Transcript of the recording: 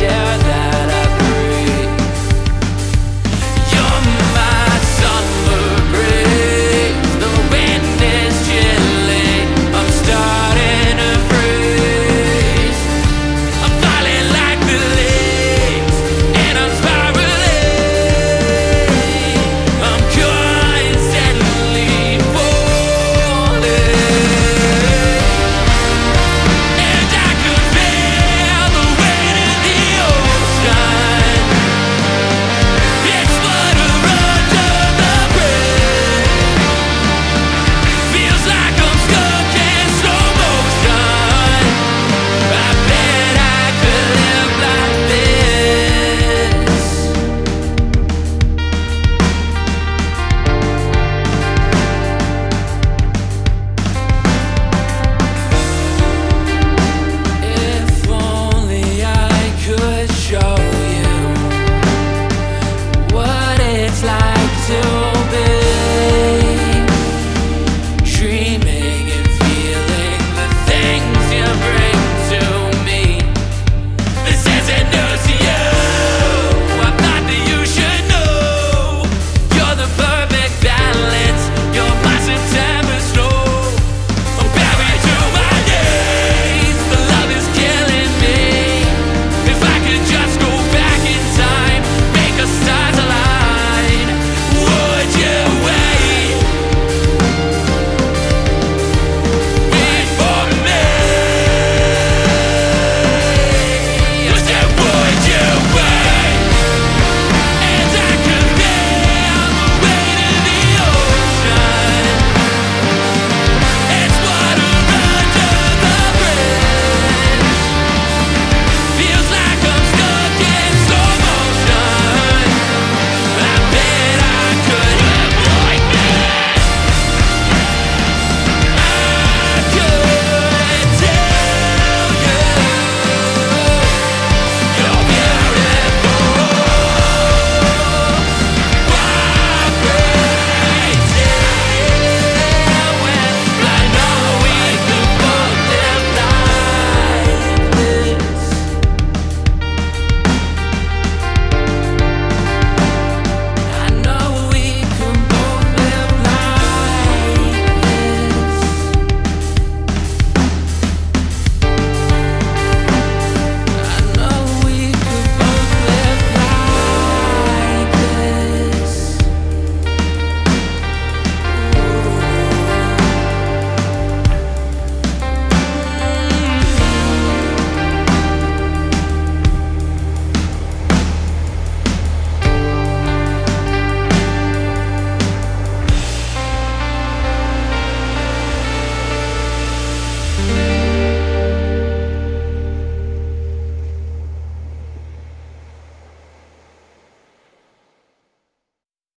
Yeah.